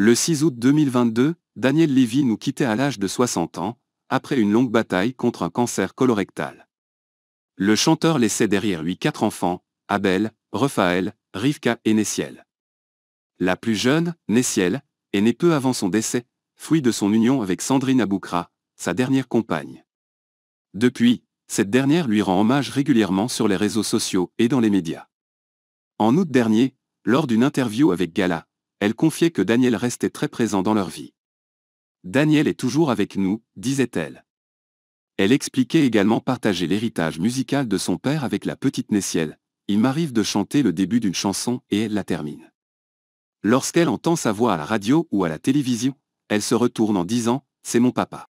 Le 6 août 2022, Daniel Levi nous quittait à l'âge de 60 ans, après une longue bataille contre un cancer colorectal. Le chanteur laissait derrière lui 4 enfants, Abel, Raphaël, Rivka et Néciel. La plus jeune, Néciel, est née peu avant son décès, fruit de son union avec Sandrine Aboukrat, sa dernière compagne. Depuis, cette dernière lui rend hommage régulièrement sur les réseaux sociaux et dans les médias. En août dernier, lors d'une interview avec Gala, elle confiait que Daniel restait très présent dans leur vie. « Daniel est toujours avec nous », disait-elle. Elle expliquait également partager l'héritage musical de son père avec la petite Néciel. Il m'arrive de chanter le début d'une chanson et elle la termine. Lorsqu'elle entend sa voix à la radio ou à la télévision, elle se retourne en disant « C'est mon papa ».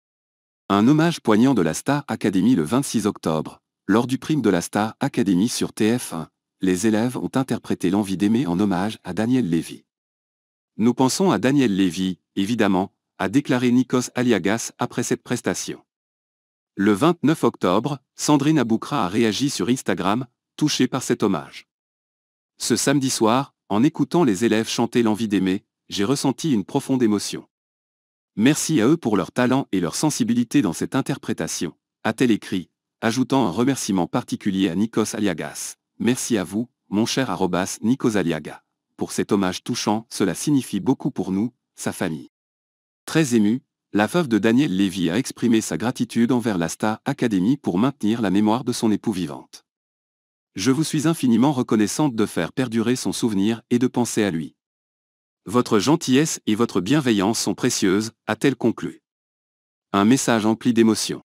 Un hommage poignant de la Star Academy le 26 octobre, lors du prime de la Star Academy sur TF1. Les élèves ont interprété L'envie d'aimer en hommage à Daniel Levi. Nous pensons à Daniel Levi, évidemment, a déclaré Nikos Aliagas après cette prestation. Le 29 octobre, Sandrine Aboukrat a réagi sur Instagram, touchée par cet hommage. Ce samedi soir, en écoutant les élèves chanter L'envie d'aimer, j'ai ressenti une profonde émotion. Merci à eux pour leur talent et leur sensibilité dans cette interprétation, a-t-elle écrit, ajoutant un remerciement particulier à Nikos Aliagas. Merci à vous, mon cher @NikosAliaga. Pour cet hommage touchant, cela signifie beaucoup pour nous, sa famille. Très émue, la veuve de Daniel Levi a exprimé sa gratitude envers la Star Academy pour maintenir la mémoire de son époux vivante. Je vous suis infiniment reconnaissante de faire perdurer son souvenir et de penser à lui. Votre gentillesse et votre bienveillance sont précieuses, a-t-elle conclu. Un message empli d'émotion.